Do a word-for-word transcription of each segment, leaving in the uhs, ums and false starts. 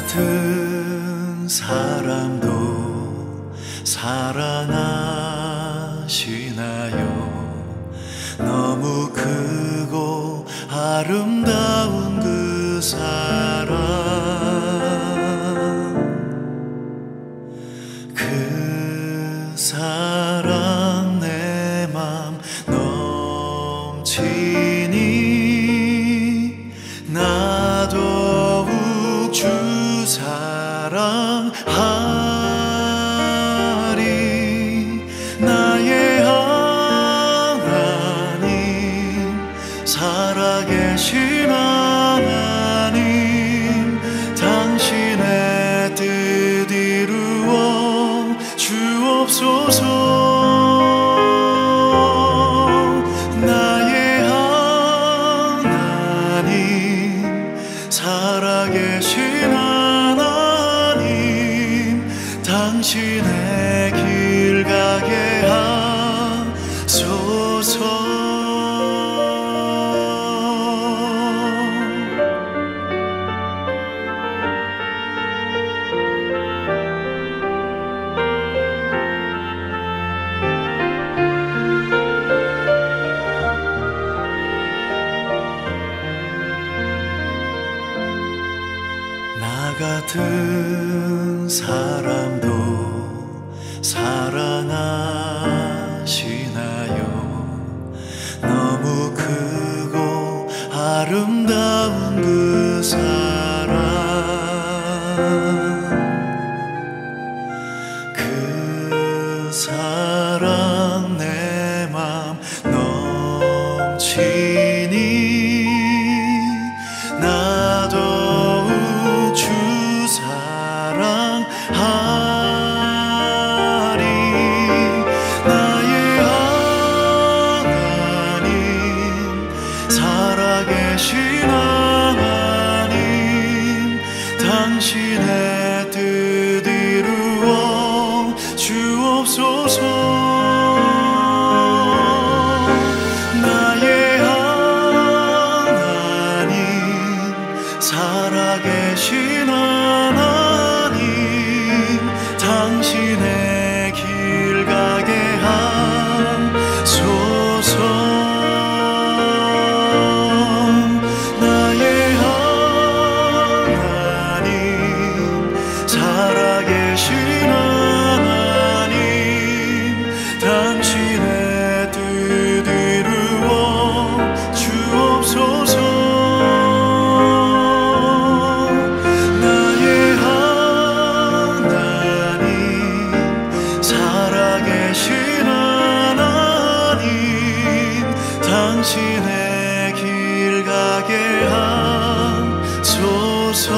같은 사람도 사랑하시나요? 너무 크고 아름다운 그 사랑, 그 사랑 내 맘 넘치니 나도 우주 사랑하리. 나의 하나님, 살아계신 하나님, 당신의 뜻 이루어 주옵소서. 나의 하나님, 살아계신 하나님, 당신의 길 가게 하소서. 나 같은 사람도 사랑하시나요? 너무 크고 아름다운 그 사랑, 그 사랑 내 맘 넘치니 나도 우주 사랑하. 살아계신 하나님, 당신의 뜻 이루어 주옵소서. 나의 하나님, 살아계신 하나님, 당신의 길 가게 하소서.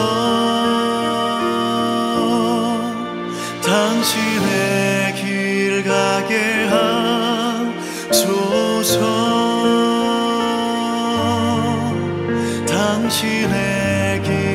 당신의 길 가게 하소서. 당신의 길 가게 하소서. 당신의 길